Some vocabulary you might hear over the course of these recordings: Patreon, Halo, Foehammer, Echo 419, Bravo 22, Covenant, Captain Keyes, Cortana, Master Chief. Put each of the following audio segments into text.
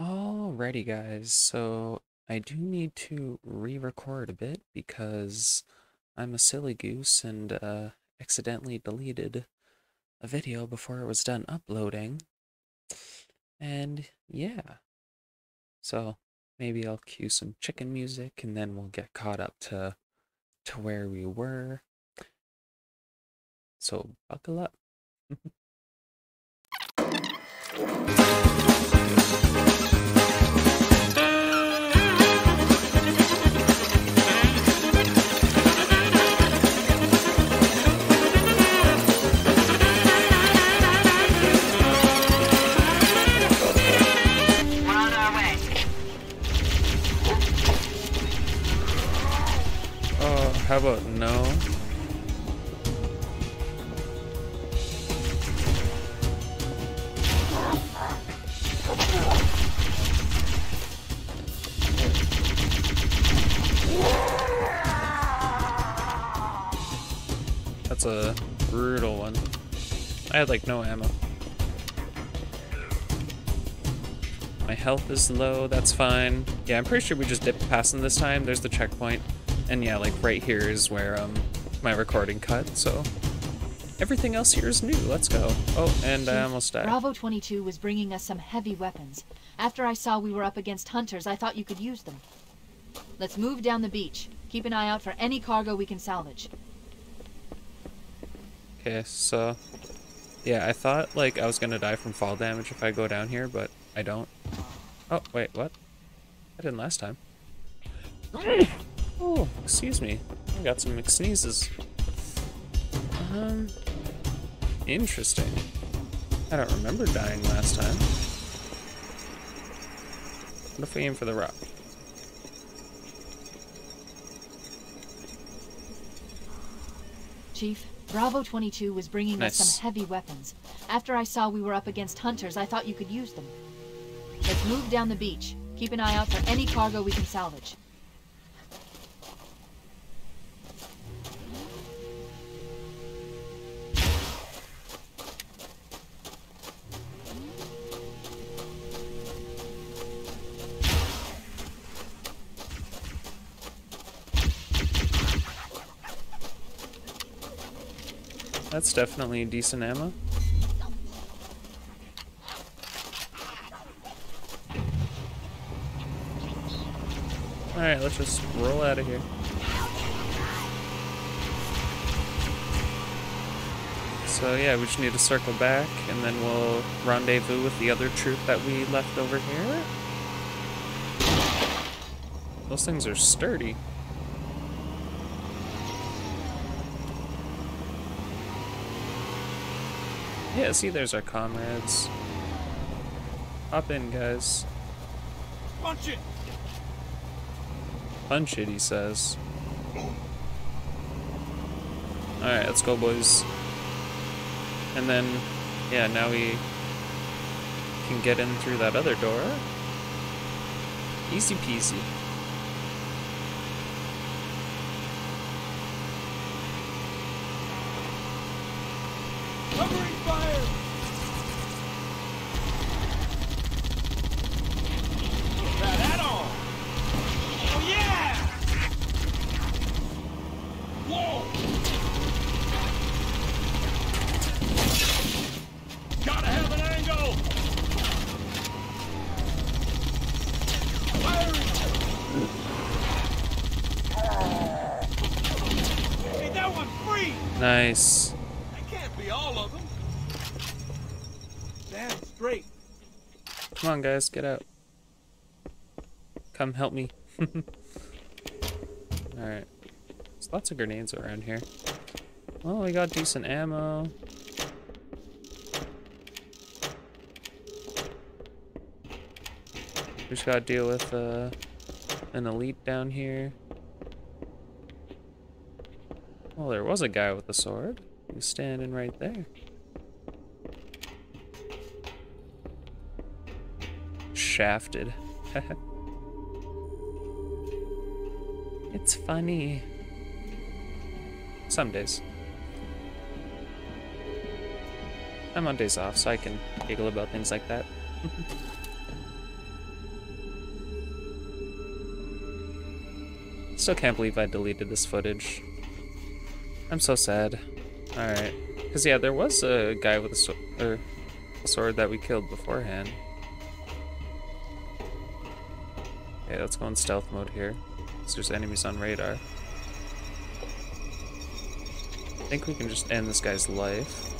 Alrighty guys, so I do need to re-record a bit because I'm a silly goose and accidentally deleted a video before it was done uploading. And yeah, so maybe I'll cue some chicken music and then we'll get caught up to where we were. So buckle up. How about no? That's a brutal one. I had like no ammo. My health is low, that's fine. Yeah, I'm pretty sure we just dipped past them this time. There's the checkpoint. And yeah, like right here is where my recording cut, so everything else here is new. Let's go. Oh, and I almost died. Bravo 22 was bringing us some heavy weapons. After I saw we were up against hunters, I thought you could use them. Let's move down the beach. Keep an eye out for any cargo we can salvage. Okay, so yeah, I thought like I was gonna die from fall damage if I go down here, but I don't. Oh, wait, what? I didn't last time. Oh, excuse me. I got some McSneezes. Interesting. I don't remember dying last time. What if we aim for the rock? Chief, Bravo 22 was bringing us some heavy weapons. After I saw we were up against hunters, I thought you could use them. Let's move down the beach. Keep an eye out for any cargo we can salvage. That's definitely decent ammo. Alright, let's just roll out of here. So yeah, we just need to circle back and then we'll rendezvous with the other troop that we left over here. Those things are sturdy. Yeah, see, there's our comrades. Hop in, guys. Punch it! Punch it, he says. Alright, let's go, boys. And then, yeah, now we can get in through that other door. Easy peasy. Nice. That can't be all of them. Damn straight. Come on, guys, get out. Come help me. Alright. There's lots of grenades around here. Well, we got decent ammo. We just gotta deal with an elite down here. Well, there was a guy with a sword. He was standing right there. Shafted. It's funny. Some days. I'm on days off, so I can giggle about things like that. still can't believe I deleted this footage. I'm so sad. Alright. Because, yeah, there was a guy with a sword that we killed beforehand. Okay, let's go in stealth mode here, because there's enemies on radar. I think we can just end this guy's life.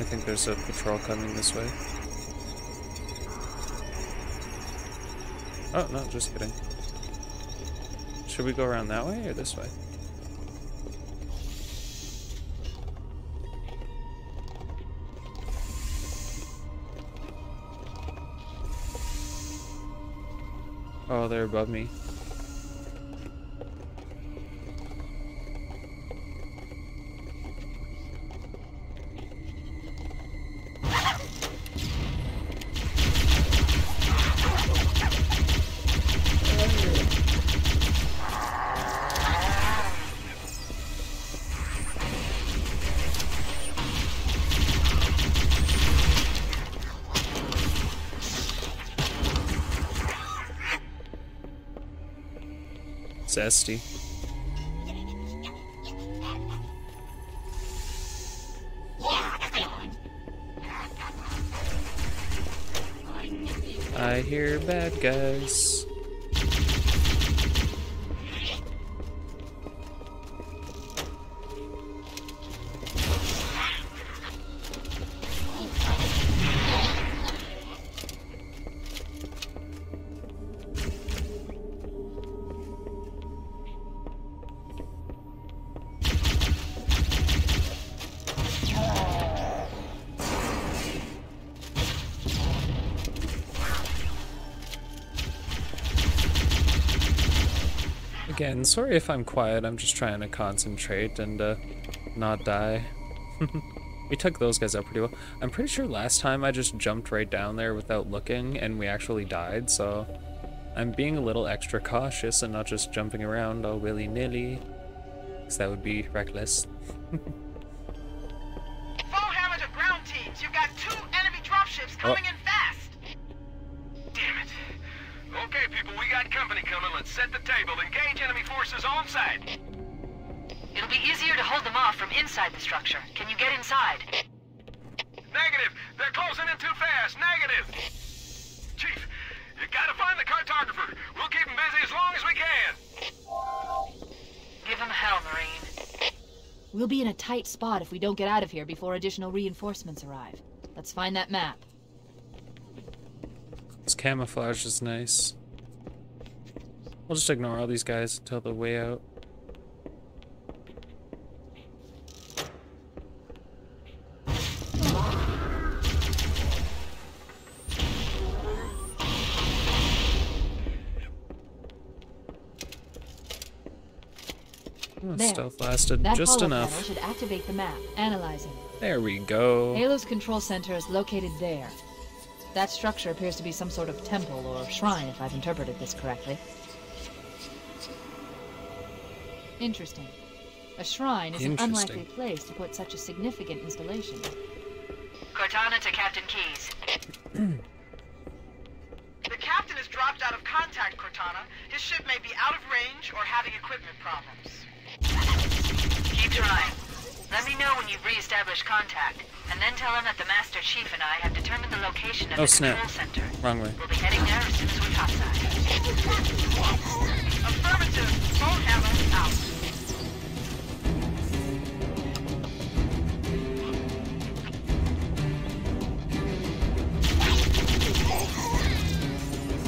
I think there's a patrol coming this way. Oh, no, just kidding. Should we go around that way or this way? Oh, they're above me. Zesty. I hear bad guys. Again, sorry if I'm quiet, I'm just trying to concentrate and not die. We took those guys out pretty well. I'm pretty sure last time I just jumped right down there without looking and we actually died, so I'm being a little extra cautious and not just jumping around all willy-nilly, because that would be reckless. Foehammer to ground teams, you've got 2 enemy dropships coming in fast! Damn it. Okay, people, we got company coming. Let's set the table. Engage enemy forces on site. It'll be easier to hold them off from inside the structure. Can you get inside? Negative. They're closing in too fast. Negative. Chief, you gotta find the cartographer. We'll keep him busy as long as we can. Give him hell, Marine. We'll be in a tight spot if we don't get out of here before additional reinforcements arrive. Let's find that map. This camouflage is nice. We'll just ignore all these guys until the way out. Oh, stealth lasted just enough. That holo should activate the map. Analyzing. There we go. Halo's control center is located there. That structure appears to be some sort of temple or shrine, if I've interpreted this correctly. Interesting. A shrine is an unlikely place to put such a significant installation. Cortana to Captain Keyes. The captain has dropped out of contact, Cortana. His ship may be out of range or having equipment problems. Keep trying. Let me know when you've re-established contact, and then tell him that the Master Chief and I have determined the location of the control center. Wrong way. We'll be heading there as soon as we top side. Affirmative. Foehammer out.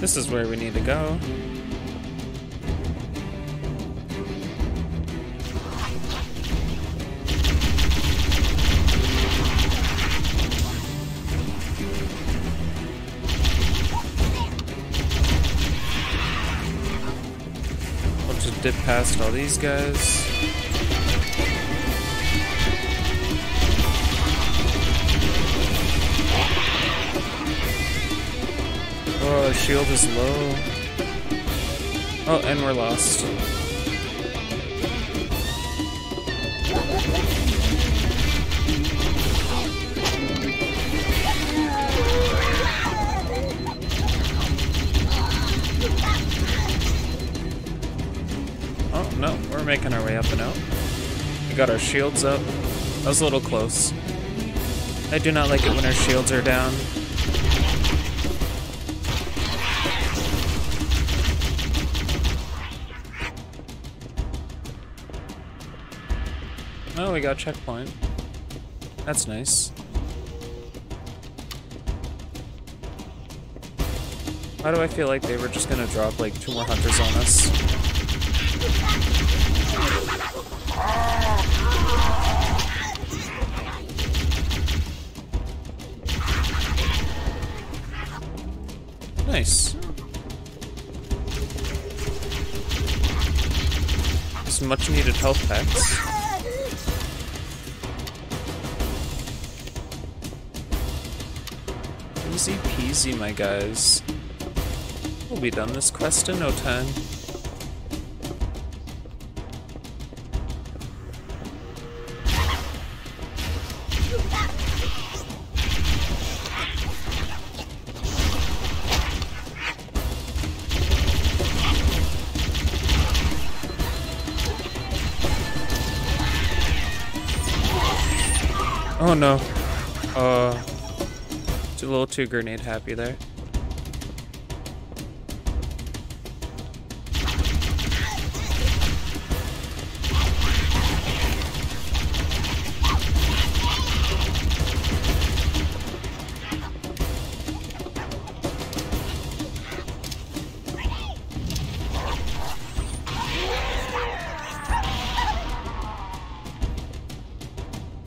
This is where we need to go. Dip past all these guys. Oh, our shield is low. Oh, and we're lost. our way up and out. We got our shields up. That was a little close. I do not like it when our shields are down. Oh, we got a checkpoint. That's nice. Why do I feel like they were just gonna drop like 2 more hunters on us? Nice. Some much needed health packs. Easy peasy, my guys. We'll be done this quest in no time. Oh no. A little too grenade happy there.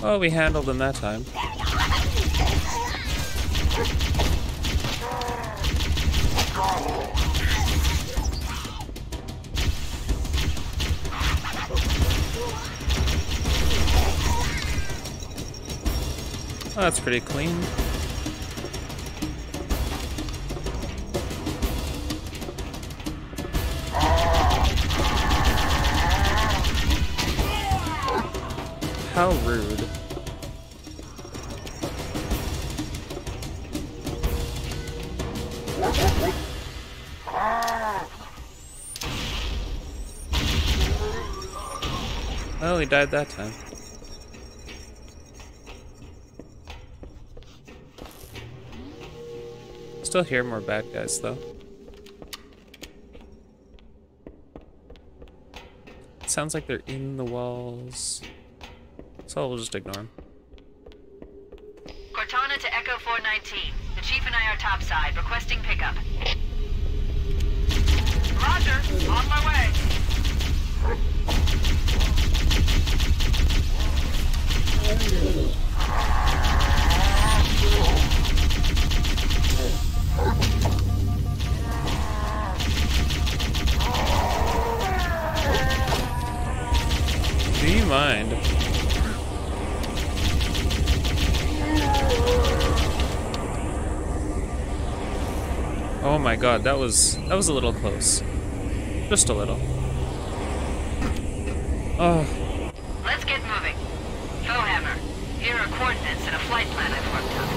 Oh, we handled them that time. Oh, that's pretty clean. How rude. Well, he died that time. Still hear more bad guys though. It sounds like they're in the walls. So we'll just ignore them. Cortana to Echo 419. The Chief and I are topside, requesting pickup. Roger, on my way. Do you mind? Oh my god, that was a little close. Just a little. Oh. Let's get moving. Foehammer, here are coordinates and a flight plan I've worked up.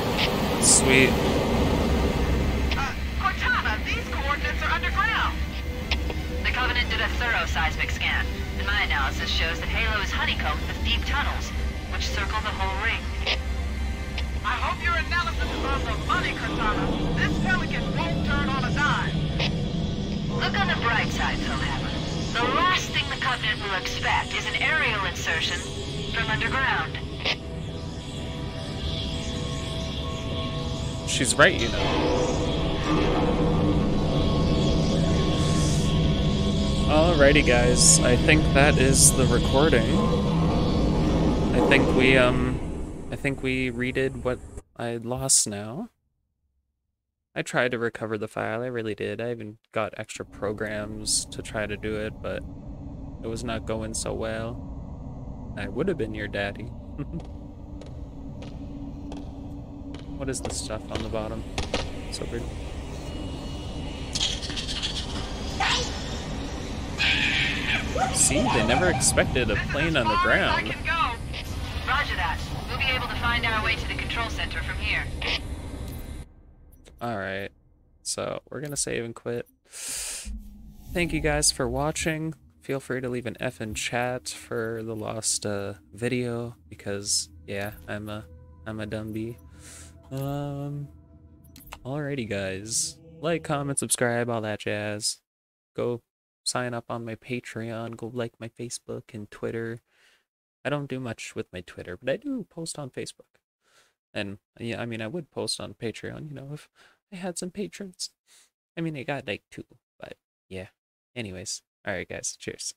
Sweet. Cortana, these coordinates are underground. The Covenant did a thorough seismic scan, and my analysis shows that Halo is honeycombed with deep tunnels, which circle the whole ring. I hope your analysis is on the money, Cortana. This pelican won't turn on a dime. Look on the bright side, Foehammer. The last thing the Covenant will expect is an aerial insertion from underground. She's right, you know. Alrighty, guys. I think that is the recording. I think we redid what I lost now. I tried to recover the file, I really did. I even got extra programs to try to do it, but it was not going so well. I would have been your daddy. What is this stuff on the bottom? So weird. See, they never expected a plane on the ground. Roger that. We'll be able to find our way to the control center from here. Alright, so we're gonna save and quit. Thank you guys for watching. Feel free to leave an F in chat for the lost video, because yeah, I'm a dumb bee. Alrighty guys, like, comment, subscribe, all that jazz. Go sign up on my Patreon, go like my Facebook and Twitter. I don't do much with my Twitter, but I do post on Facebook. And yeah, I mean, I would post on Patreon, you know, if I had some patrons. I mean, I got like 2, but yeah. Anyways, all right guys, cheers.